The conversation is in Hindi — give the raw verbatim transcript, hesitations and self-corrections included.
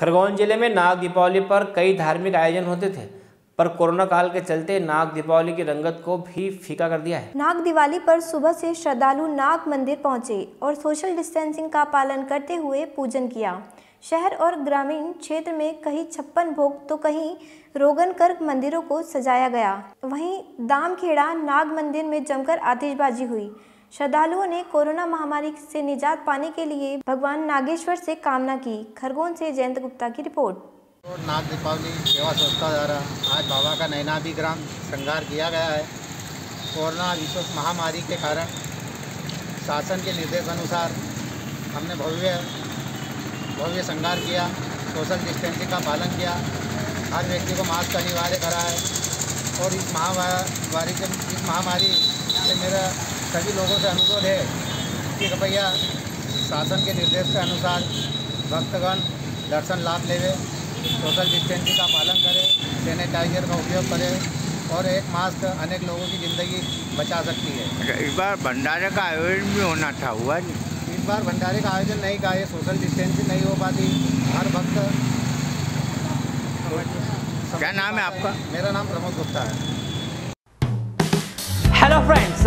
खरगोन जिले में नाग दीपावली पर कई धार्मिक आयोजन होते थे, पर कोरोना काल के चलते नाग दीपावली की रंगत को भी फीका कर दिया है। नाग दिवाली पर सुबह से श्रद्धालु नाग मंदिर पहुंचे और सोशल डिस्टेंसिंग का पालन करते हुए पूजन किया। शहर और ग्रामीण क्षेत्र में कहीं छप्पन भोग तो कहीं रोगन कर मंदिरों को सजाया गया। वहीं दामखेड़ा नाग मंदिर में जमकर आतिशबाजी हुई। श्रद्धालुओं ने कोरोना महामारी से निजात पाने के लिए भगवान नागेश्वर से कामना की। खरगोन से जयंत गुप्ता की रिपोर्ट। और नाग दीपावली सेवा संस्था द्वारा आज बाबा का नैनादि ग्राम श्रृंगार किया गया है। कोरोना विश्व महामारी के कारण शासन के निर्देशानुसार हमने भव्य भव्य श्रृंगार किया, सोशल डिस्टेंसिंग का पालन किया, हर व्यक्ति को मास्क अनिवार्य करा है। और इस महामारी से इस महामारी से मेरा सभी लोगों से अनुरोध है कि भैया शासन के निर्देश के अनुसार भक्तगण दर्शन लाभ लेवे, सोशल डिस्टेंसिंग का पालन करें, सैनिटाइजर का उपयोग करें और एक मास्क अनेक लोगों की ज़िंदगी बचा सकती है। इस बार भंडारे का आयोजन भी होना था, हुआ नहीं। इस बार भंडारे का आयोजन नहीं का, ये सोशल डिस्टेंसिंग नहीं हो पाती। हर भक्त। क्या नाम है आपका? मेरा नाम प्रमोद गुप्ता है। Hello friends,